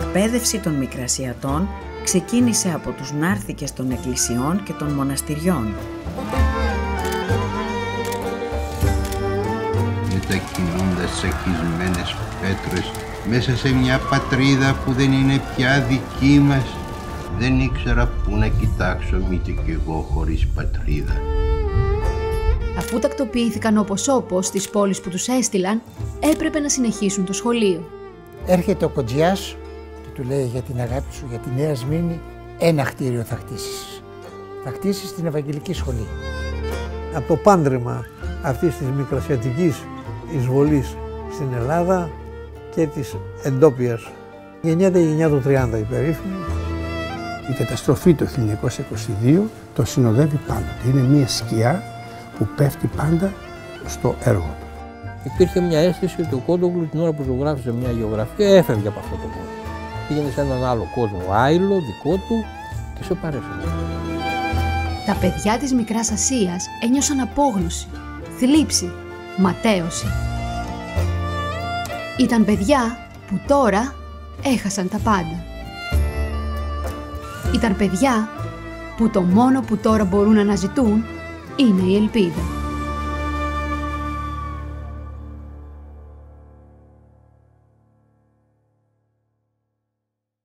εκπαίδευση των Μικρασιατών ξεκίνησε από τους νάρθηκες των εκκλησιών και των μοναστηριών. Μετακινώντας σακισμένες πέτρες μέσα σε μια πατρίδα που δεν είναι πια δική μας, δεν ήξερα πού να κοιτάξω μήτε κι εγώ χωρίς πατρίδα. Αφού τακτοποιήθηκαν όπως στις πόλεις που τους έστειλαν, έπρεπε να συνεχίσουν το σχολείο. Έρχεται ο Κοτζιάς και του λέει για την αγάπη σου, για τη Νέα Σμήνη, ένα χτίριο θα χτίσεις. Θα χτίσεις την Ευαγγελική Σχολή. Από το πάντρεμα αυτής της μικρασιατικής εισβολής στην Ελλάδα και της εντόπιας, γεννιέται η γενιά του 30 η περίφημη. Η καταστροφή το 1922 το συνοδεύει πάντοτε. Είναι μια σκιά που πέφτει πάντα στο έργο του. Υπήρχε μια αίσθηση ότι ο Κόντογλου την ώρα που ζωγράφιζε μια γεωγραφία έφευγε από αυτό το κόσμο. Πήγαινε σε έναν άλλο κόσμο, άειλο, δικό του και σε παρέφερε. Τα παιδιά της Μικράς Ασίας ένιωσαν απόγνωση, θλίψη, ματέωση. Ήταν παιδιά που τώρα έχασαν τα πάντα. Ήταν παιδιά που το μόνο που τώρα μπορούν να αναζητούν είναι η ελπίδα.